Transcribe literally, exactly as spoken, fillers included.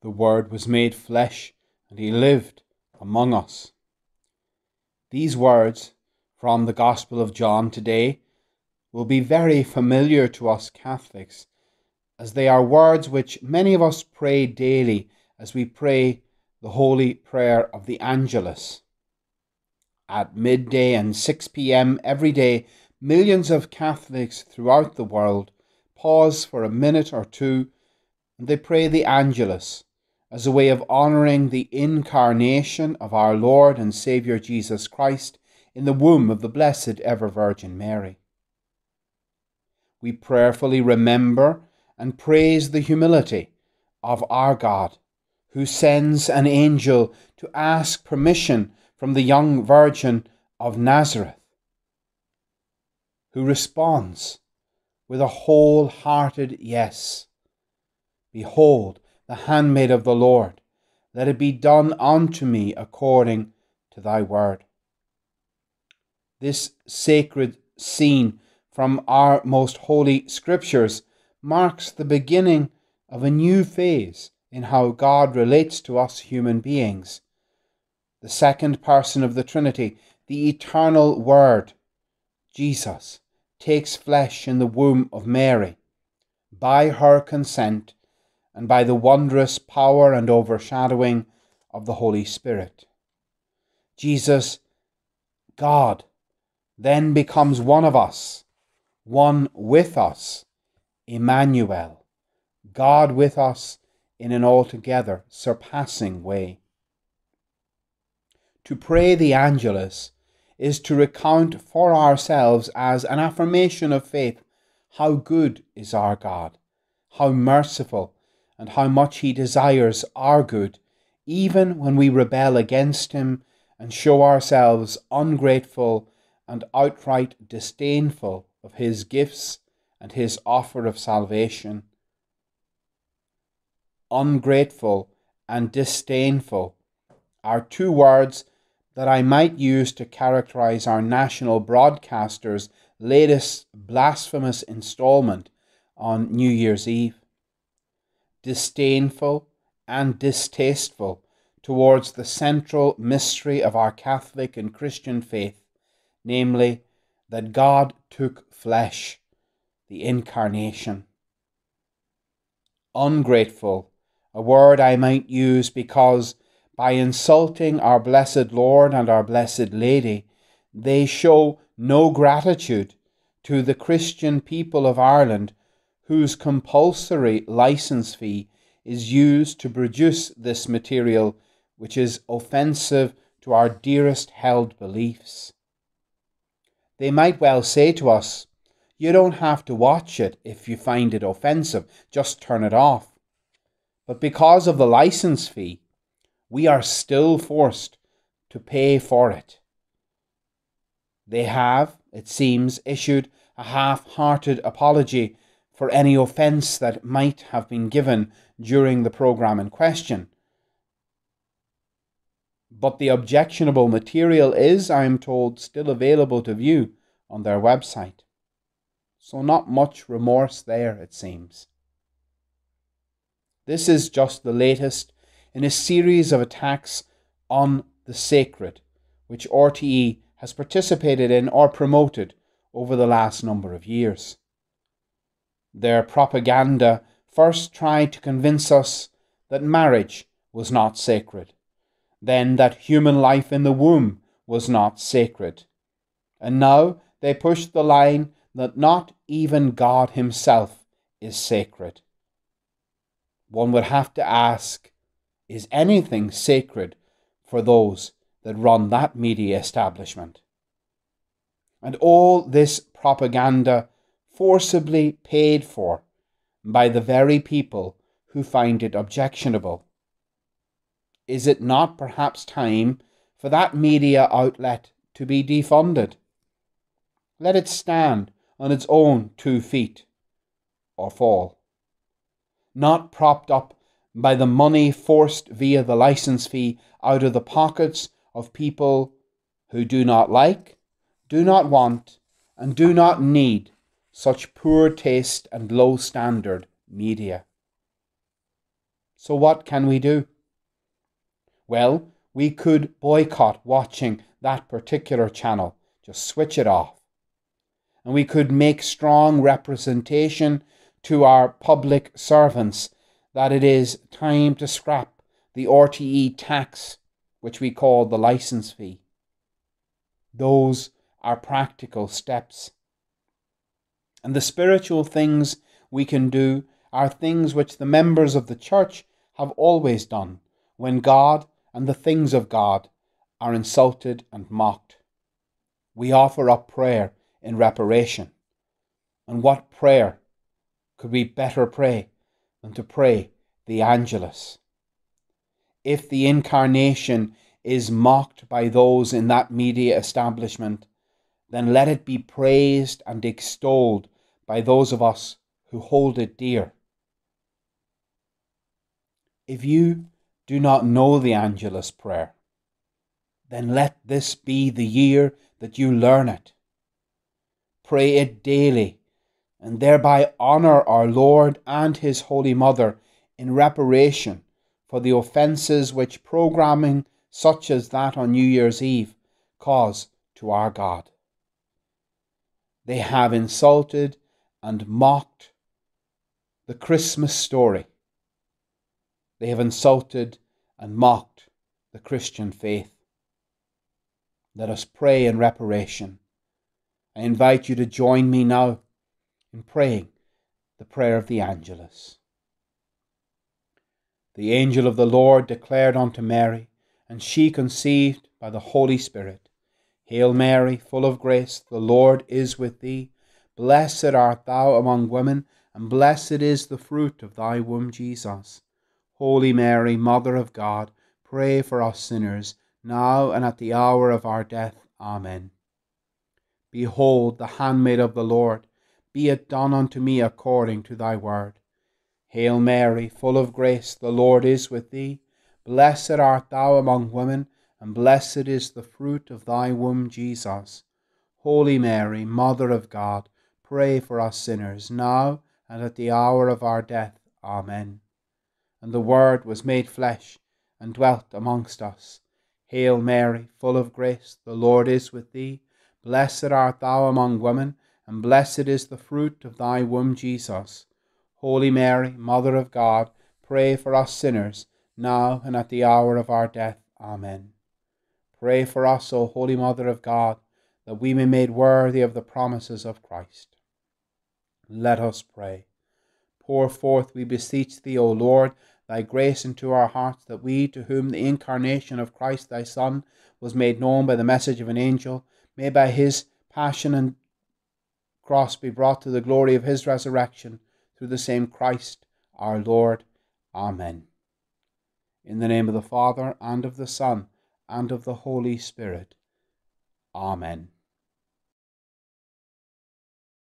The Word was made flesh, and he lived among us. These words from the Gospel of John today will be very familiar to us Catholics, as they are words which many of us pray daily as we pray the holy prayer of the Angelus. At midday and six p m every day, millions of Catholics throughout the world pause for a minute or two and they pray the Angelus as a way of honouring the incarnation of our Lord and Saviour Jesus Christ in the womb of the Blessed Ever-Virgin Mary. We prayerfully remember and praise the humility of our God, who sends an angel to ask permission from the young Virgin of Nazareth, who responds with a wholehearted yes. Behold, the handmaid of the Lord, let it be done unto me according to thy word. This sacred scene from our most holy scriptures marks the beginning of a new phase in how God relates to us human beings. The second person of the Trinity, the eternal Word, Jesus, takes flesh in the womb of Mary, by her consent and by the wondrous power and overshadowing of the Holy Spirit. Jesus, God, then becomes one of us, one with us, Emmanuel, God with us in an altogether surpassing way. To pray the Angelus is to recount for ourselves as an affirmation of faith how good is our God, how merciful, and how much he desires our good, even when we rebel against him and show ourselves ungrateful and outright disdainful of his gifts and his offer of salvation. Ungrateful and disdainful are two words that I might use to characterize our national broadcaster's latest blasphemous installment on New Year's Eve. Disdainful and distasteful towards the central mystery of our Catholic and Christian faith, namely, that God took flesh, the Incarnation. Ungrateful, a word I might use because by insulting our blessed Lord and our blessed Lady, they show no gratitude to the Christian people of Ireland, whose compulsory license fee is used to produce this material which is offensive to our dearest held beliefs. They might well say to us, you don't have to watch it if you find it offensive, just turn it off. But because of the license fee, we are still forced to pay for it. They have, it seems, issued a half-hearted apology for any offence that might have been given during the programme in question. But the objectionable material is, I am told, still available to view on their website. So not much remorse there, it seems. This is just the latest in a series of attacks on the sacred, which R T E has participated in or promoted over the last number of years. Their propaganda first tried to convince us that marriage was not sacred, then that human life in the womb was not sacred, and now they push the line that not even God himself is sacred. One would have to ask, is anything sacred for those that run that media establishment? And all this propaganda forcibly paid for by the very people who find it objectionable. Is it not perhaps time for that media outlet to be defunded? Let it stand on its own two feet or fall, not propped up by the money forced via the license fee out of the pockets of people who do not like, do not want, and do not need such poor taste and low standard media. So what can we do? Well, we could boycott watching that particular channel, just switch it off. And we could make strong representation to our public servants that it is time to scrap the R T E tax, which we call the license fee. Those are practical steps. And the spiritual things we can do are things which the members of the church have always done when God and the things of God are insulted and mocked. We offer up prayer in reparation. And what prayer could we better pray than to pray the Angelus? If the incarnation is mocked by those in that media establishment, then let it be praised and extolled by those of us who hold it dear. If you do not know the Angelus prayer, then let this be the year that you learn it. Pray it daily, and thereby honour our Lord and His Holy Mother in reparation for the offences which programming such as that on New Year's Eve cause to our God. They have insulted and mocked the Christmas story. They have insulted and mocked the Christian faith. Let us pray in reparation. I invite you to join me now in praying the prayer of the Angelus. The angel of the Lord declared unto Mary, and she conceived by the Holy Spirit, Hail Mary, full of grace, the Lord is with thee. Blessed art thou among women, and blessed is the fruit of thy womb, Jesus. Holy Mary, Mother of God, pray for us sinners, now and at the hour of our death. Amen. Behold the handmaid of the Lord, be it done unto me according to thy word. Hail Mary, full of grace, the Lord is with thee. Blessed art thou among women, and blessed is the fruit of thy womb, Jesus. Holy Mary, Mother of God, pray for us sinners, now and at the hour of our death. Amen. And the Word was made flesh, and dwelt amongst us. Hail Mary, full of grace, the Lord is with thee. Blessed art thou among women, and blessed is the fruit of thy womb, Jesus. Holy Mary, Mother of God, pray for us sinners, now and at the hour of our death. Amen. Pray for us, O Holy Mother of God, that we may be made worthy of the promises of Christ. Let us pray. Pour forth, we beseech thee, O Lord, thy grace into our hearts, that we, to whom the incarnation of Christ thy Son was made known by the message of an angel, may by his passion and cross be brought to the glory of his resurrection, through the same Christ our Lord. Amen. In the name of the Father, and of the Son, and of the Holy Spirit. Amen.